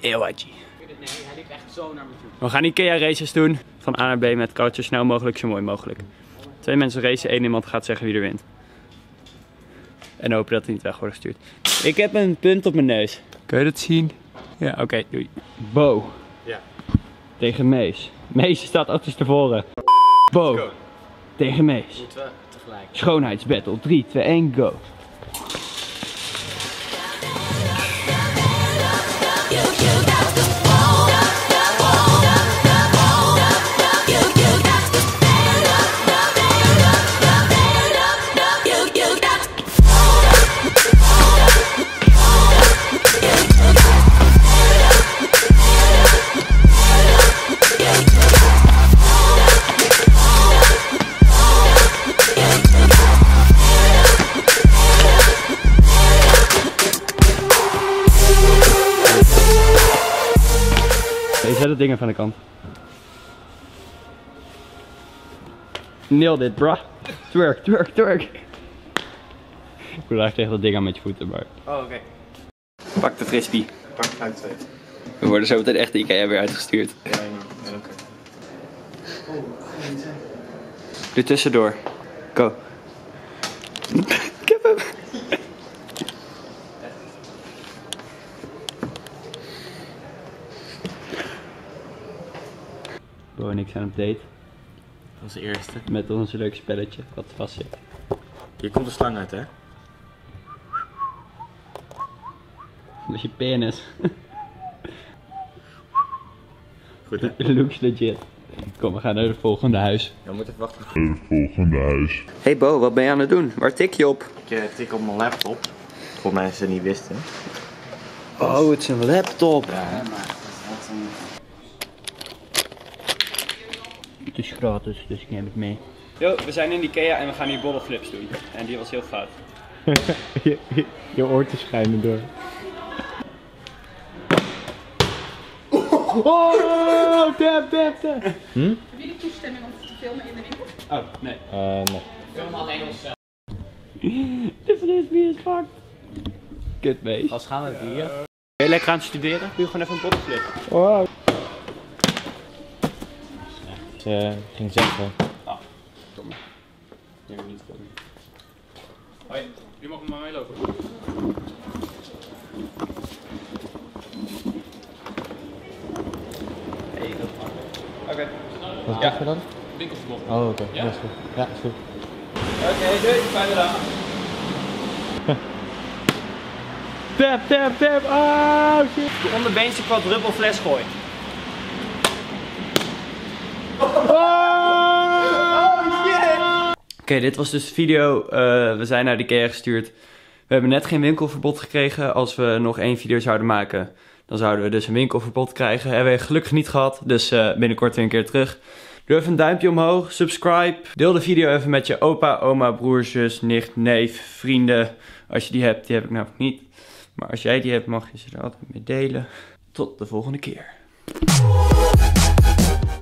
Eeuwatje. Nee, hij liep echt zo naar me toe. We gaan IKEA races doen. Van A naar B met koud, zo snel mogelijk, zo mooi mogelijk. 2 mensen racen, 1 iemand gaat zeggen wie er wint. En hopen dat hij niet weg wordt gestuurd. Ik heb een punt op mijn neus. Kun je dat zien? Ja, oké, doei. Bo. Ja. Tegen Mees. Mees staat achterstevoren. Bo. Tegen Mees. Moeten we tegelijk. Schoonheidsbattle. 3, 2, 1, go. Zet het ding van de kant. Nail dit, bruh. Twerk, twerk, twerk. Ik wil eigenlijk tegen dat ding aan met je voeten, maar. Oh, oké. Okay. Pak de frisbee. Pak het uit, zweet. We worden zo meteen echt de IKEA weer uitgestuurd. Ja, ja, oké. Er tussendoor. Go. Ik heb hem. En ik zijn op date. Als eerste. Met ons leuk spelletje, wat vast zit. Hier komt de slang uit, hè? Dat is je penis. Goed, hè? Looks legit. Kom, we gaan naar het volgende huis. Ja, we moeten even wachten. Naar het volgende huis. Hey Bo, wat ben je aan het doen? Waar tik je op? Ik tik op mijn laptop. Voor mensen die niet wisten. Oh, het is een laptop. Ja, hè, maar dat is een... Het is gratis, dus ik neem het mee. Yo, we zijn in IKEA en we gaan hier bollenflips doen. En die was heel fout. je oortjes schijnen door. Oh, tap. Hebben jullie toestemming om te filmen in de winkel? Oh, nee. Nee. We filmen alleen onszelf. De frisbee is fucked. Kut mee. Als gaan we het hier. Ben je lekker aan het studeren? Doe gewoon even een bollenflip. Wow. Ging zeggen. Ah, domme. Neem hem niet domme. Hoi, nu mag maar mee lopen. Hey, dat mag. Oké. Wat is je dan? Winkelverbod. Oh, oké. Ja, is goed. Ja, is goed. Oké, doei. Fijne dag. Tap. Oh, shit. Onderbeense quadruppel fles gooien. Oké, dit was dus de video. We zijn naar de IKEA gestuurd. We hebben net geen winkelverbod gekregen. Als we nog 1 video zouden maken, dan zouden we dus een winkelverbod krijgen. Hebben we gelukkig niet gehad, dus binnenkort weer een keer terug. Doe even een duimpje omhoog, subscribe. Deel de video even met je opa, oma, broer, zus, nicht, neef, vrienden. Als je die heb ik namelijk niet. Maar als jij die hebt, mag je ze er altijd mee delen. Tot de volgende keer.